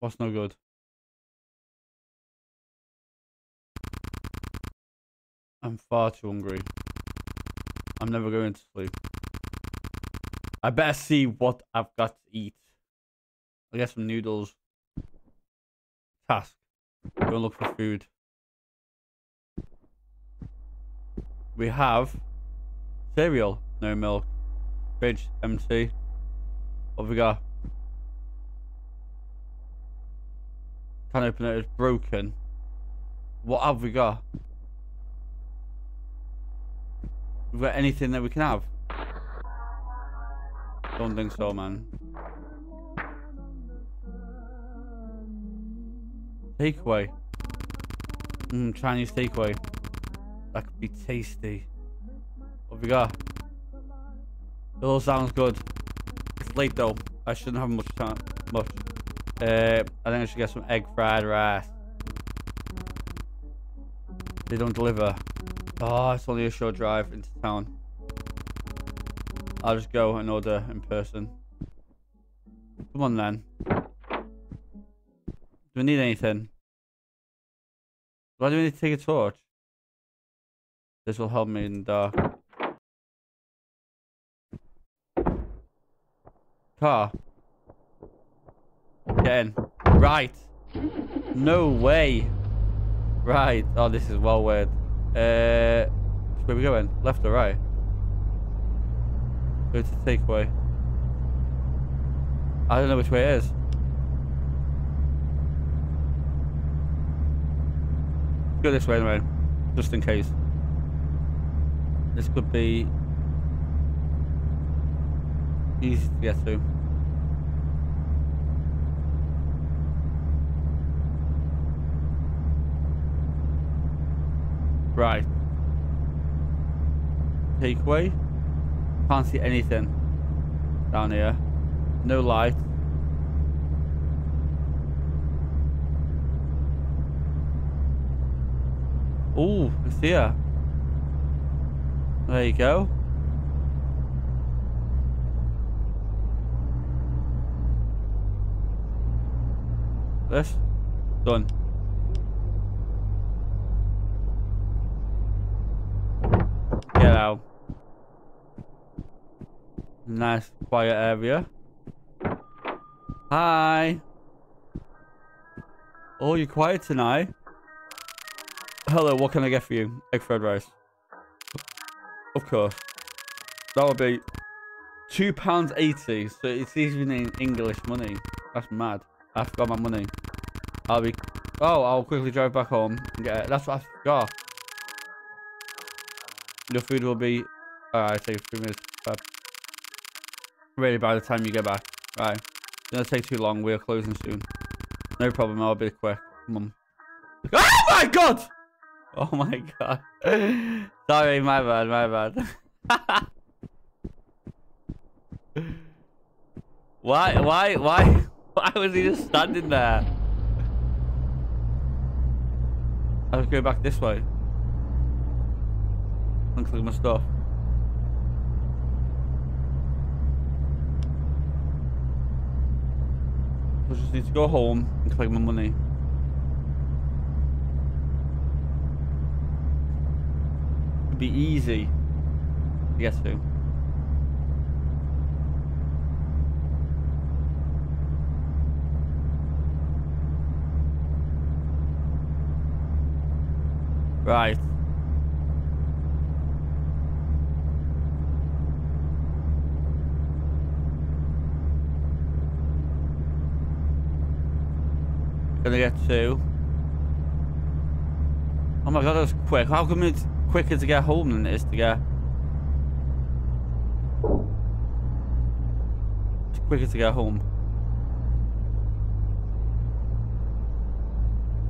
That's no good. I'm far too hungry. I'm never going to sleep. I better see what I've got to eat. I'll get some noodles. Task. Go look for food. We have cereal, no milk. Fridge empty. What have we got? Can't open it, it's broken. What have we got? We've got anything that we can have? Don't think so, man. Takeaway. Chinese takeaway. That could be tasty. What have we got? It all sounds good. It's late though. I shouldn't have much time. I think I should get some egg fried rice. They don't deliver. Oh, it's only a short drive into town. I'll just go and order in person. Come on then. Do we need anything? Why do we need to take a torch? This will help me in the dark. Car. Get in. Right. No way. Right. Oh, this is well weird. Where are we going? Left or right? Go to takeaway. I don't know which way it is. Go this way anyway, just in case. This could be easy to get to. Right. Takeaway. Can't see anything down here. No light. Oh, it's here. There you go. This. Done. Get out. Nice quiet area. Hi. Oh, you're quiet tonight. Hello, what can I get for you? Egg fried rice. Of course. That would be £2.80. So it's even in English money. That's mad. I forgot my money. I'll quickly drive back home and get it. That's what I forgot. Your food will be... Alright, take 3 minutes. Really, by the time you get back. Right. It's gonna take too long. We're closing soon. No problem. I'll be quick. Come on. Oh my god! Oh my god. Sorry, my bad, Why was he just standing there? I'll go back this way. Look at my stuff. I just need to go home and collect my money. It'd be easy to get to. Right. Gonna get two. Oh my god, that was quick. How come it's quicker to get home than it is to get... It's quicker to get home.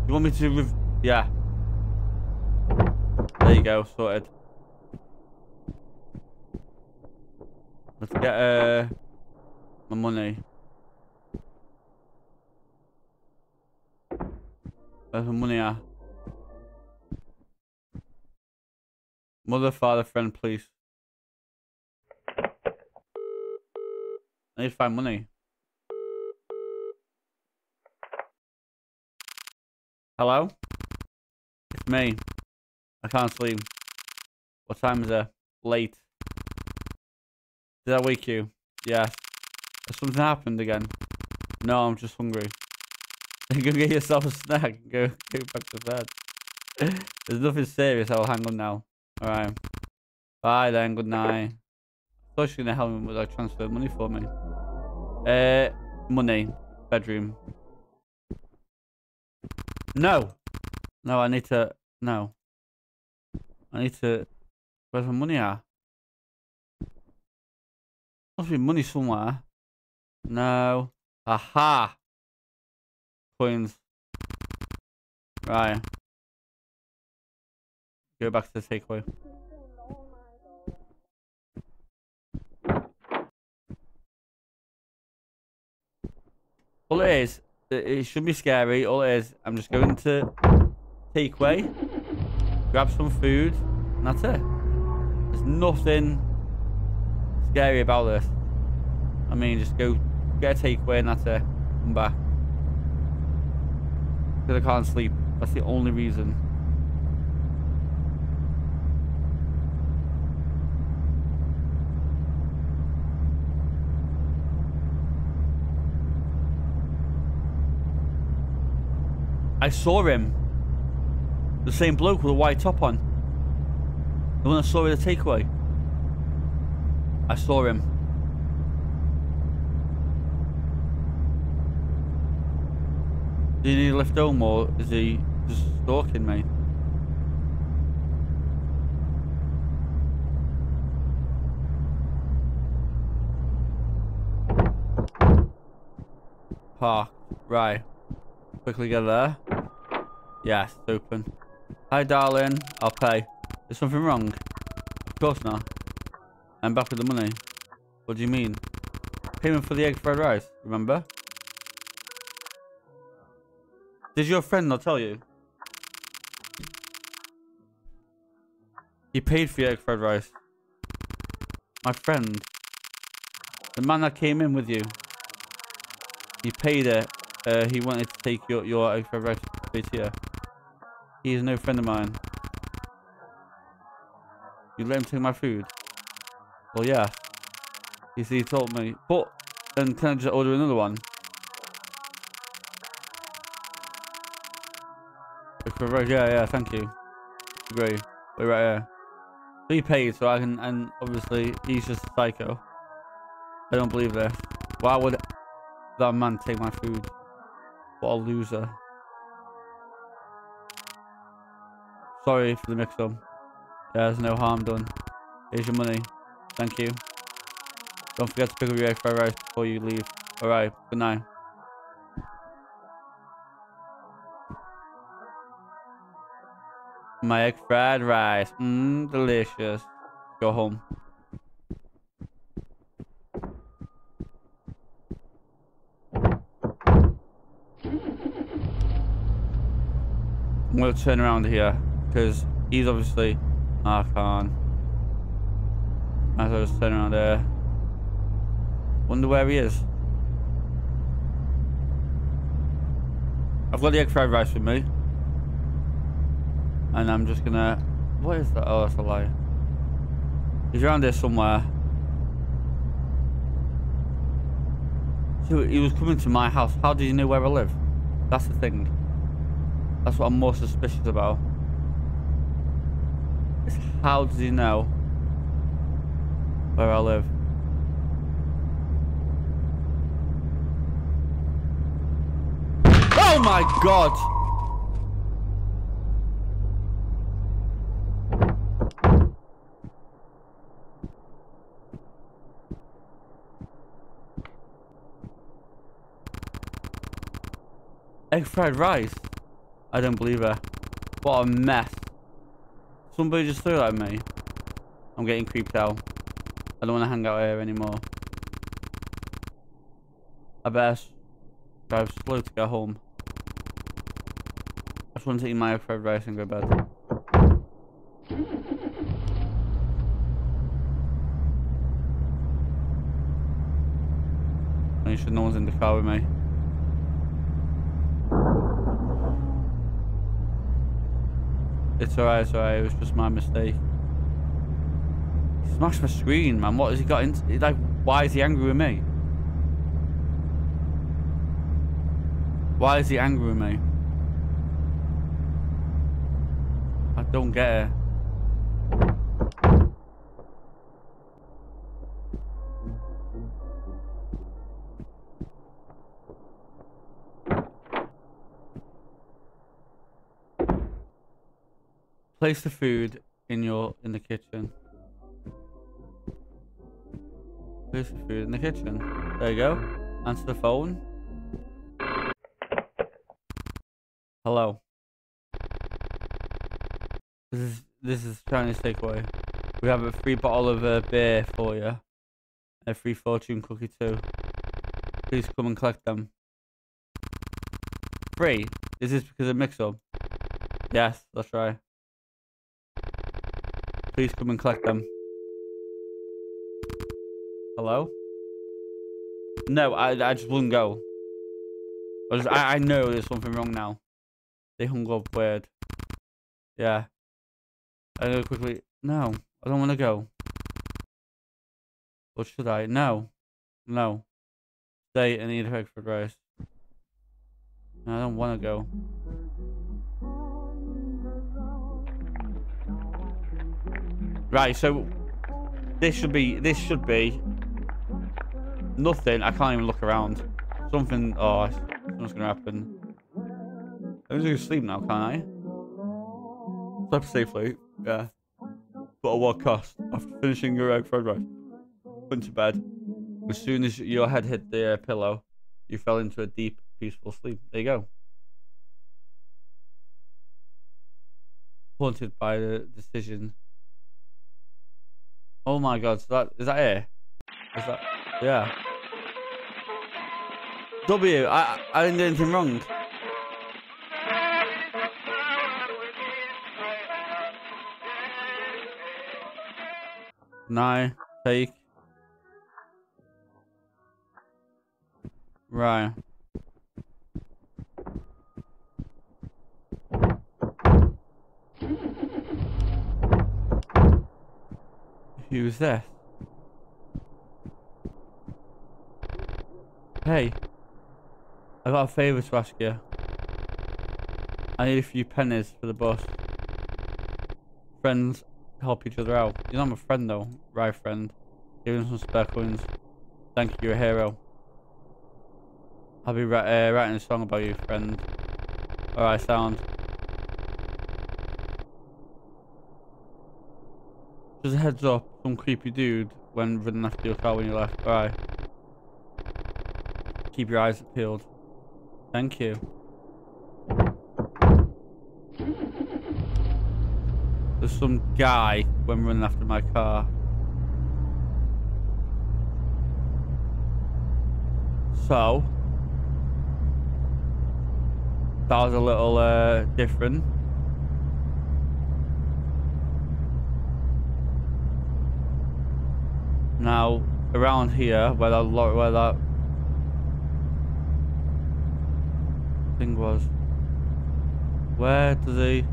You want me to... yeah. There you go, sorted. Let's get my money. Where's my money at? Mother, father, friend, please. I need to find money. Hello? It's me. I can't sleep. What time is it? Late. Did I wake you? Yes. Has something happened again? No, I'm just hungry. Then go get yourself a snack. Go back to bed. There's nothing serious. I'll hang on now. Alright. Bye then. Good night. I thought she was going to help me with like transfer money for me. Money. Bedroom. No! No, I need to... No. I need to... Where's my money at? Must be money somewhere. No. Aha! Coins. Right. Go back to the takeaway. All it is... It should be scary. All it is, I'm just going to takeaway, grab some food, and that's it. There's nothing scary about this. I mean, just go get a takeaway and that's it. Come back. Because I can't sleep. That's the only reason. I saw him. The same bloke with a white top on. The one I saw at the takeaway. I saw him. Do you need a lift home or is he just stalking me? Park. Right. Quickly get there. Yes, it's open. Hi, darling. I'll pay. Is something wrong? Of course not. I'm back with the money. What do you mean? Payment for the egg fried rice, remember? Did your friend not tell you? He paid for the egg fried rice. My friend. The man that came in with you. He paid it. He wanted to take your egg fried rice bit here. He is no friend of mine. You let him take my food? Well, yeah. He told me. But, then can I just order another one? Yeah, thank you. Agree. We're right here. So he paid, so I can, and obviously, he's just a psycho. I don't believe this. Why would that man take my food? What a loser. Sorry for the mix-up. There's no harm done. Here's your money. Thank you. Don't forget to pick up your egg fried rice before you leave. Alright, good night. My egg fried rice. Mmm, delicious. Go home. I'm going to turn around here. Because he's obviously... I can't. Might as well just turn around there. Wonder where he is. I've got the egg fried rice with me. And I'm just going to... What is that? Oh, that's a lie. He's around here somewhere. So he was coming to my house. How did he know where I live? That's the thing. That's what I'm more suspicious about. How does he know where I live? Oh my God! Egg fried rice? I don't believe her. What a mess. Somebody just threw that at me. I'm getting creeped out. I don't want to hang out here anymore. I better drive slow to get home. I just want to eat my fried rice and go to bed. Make sure no one's in the car with me. It's alright, it's alright. It was just my mistake. He smashed my screen, man. What has he got into? Like, why is he angry with me? Why is he angry with me? I don't get it. Place the food in the kitchen. Place the food in the kitchen. There you go. Answer the phone. Hello. This is Chinese takeaway. We have a free bottle of beer for you. A free fortune cookie too. Please come and collect them. Free? Is this because of mix-up? Yes, that's right. Please come and collect them. Hello? No, I just wouldn't go. I know there's something wrong now. They hung up weird. Yeah. I know quickly. No, I don't want to go. Or should I? No. No. Stay and eat egg fried rice. No, I don't want to go. Right, so this should be nothing. I can't even look around. Something. Oh, something's gonna happen. I'm just gonna sleep now, can't I? Sleep safely. Yeah. But at what cost? After finishing your egg fried rice, went to bed. As soon as your head hit the pillow, you fell into a deep, peaceful sleep. There you go. Haunted by the decision. Oh my god, so that is that it? Is that, yeah. W, I didn't do anything wrong. No, take. Right. Who's this? Hey, I got a favour to ask you. I need a few pennies for the bus. Friends help each other out. You're not my friend though, right friend? Give him some spare coins. Thank you, you're a hero. I'll be writing a song about you, friend. Alright, sound. Just a heads up, some creepy dude when running after your car when you left. Alright. Keep your eyes peeled. Thank you. There's some guy when running after my car. So. That was a little different. Now, around here, where that thing was, where does he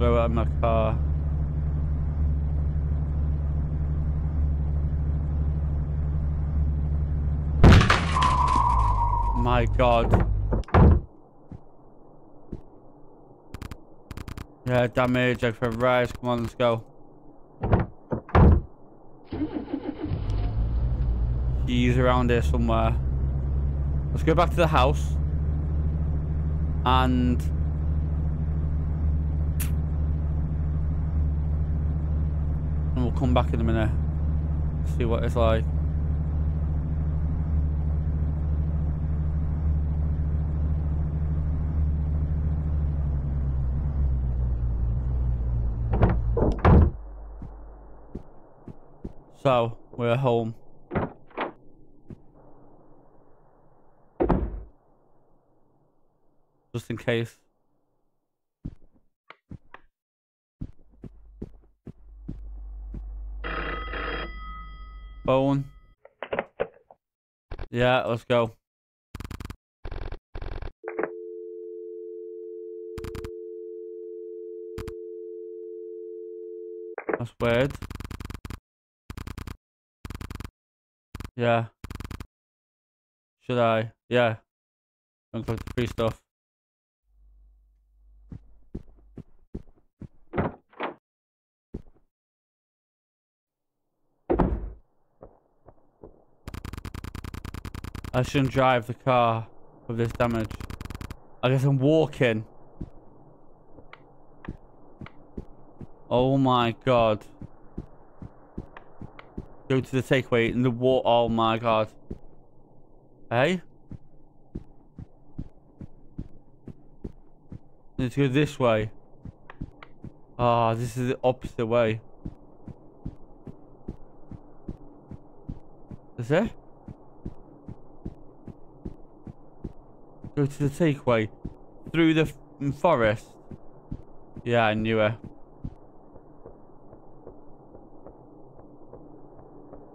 go out of my car? My god. Yeah, damage, egg fried rice, come on, let's go. He's around here somewhere. Let's go back to the house. And we'll come back in a minute. See what it's like. So, we're home. Just in case. Phone. Yeah, let's go. That's weird. Yeah. Should I? Yeah. Don't click the free stuff. I shouldn't drive the car with this damage. I guess I'm walking. Oh my god. Go to the takeaway in the water. Oh my god. Hey? Let's go this way. Ah, this is the opposite way. Is it? Go to the takeaway. Through the forest. Yeah, I knew it.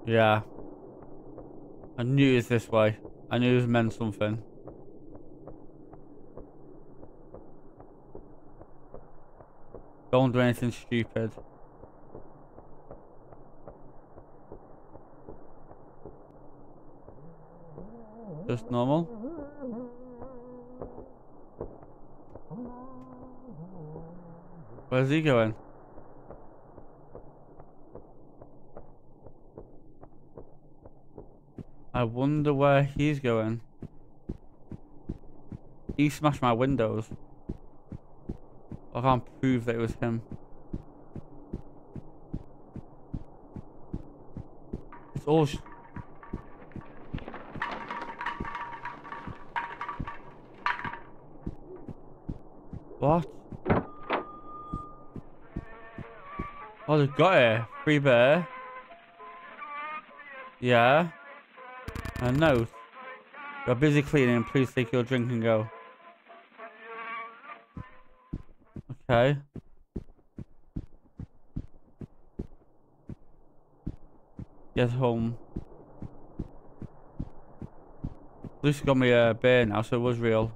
Yeah. I knew it was this way. I knew it was meant something. Don't do anything stupid. Just normal. Where's he going? I wonder where he's going. He smashed my windows. I can't prove that it was him. It's all sh- What? Oh, they got it. Free bear. Yeah. A note. You're busy cleaning. Please take your drink and go. Okay. Get home. At least got me a bear now, so it was real.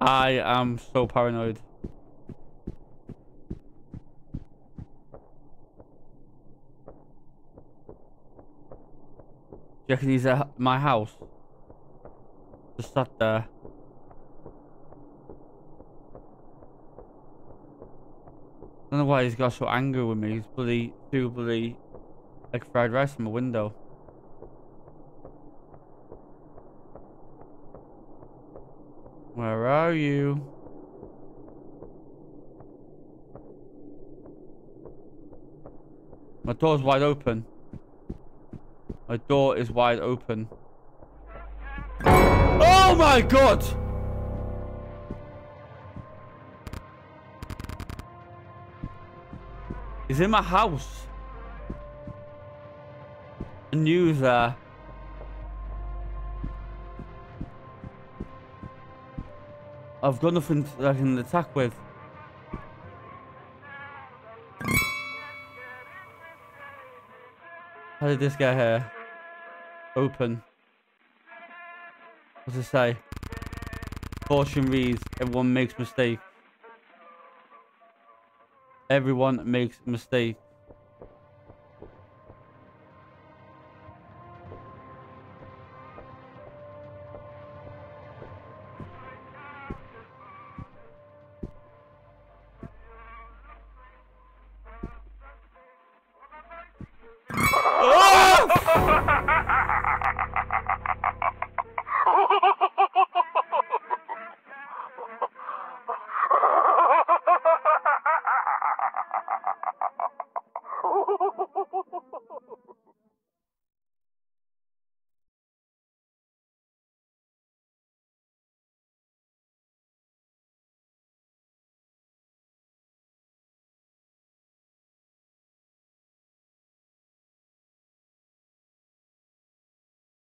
I am so paranoid. Do you reckon he's at my house? Just sat there. I don't know why he's got so angry with me. He's bloody egg fried rice in my window. Where are you? My door's wide open. My door is wide open. Oh my god! He's in my house. I knew that. I've got nothing that I can attack with. How did this guy here? Open. What's it say? Fortune reads, everyone makes mistakes. Everyone makes mistakes.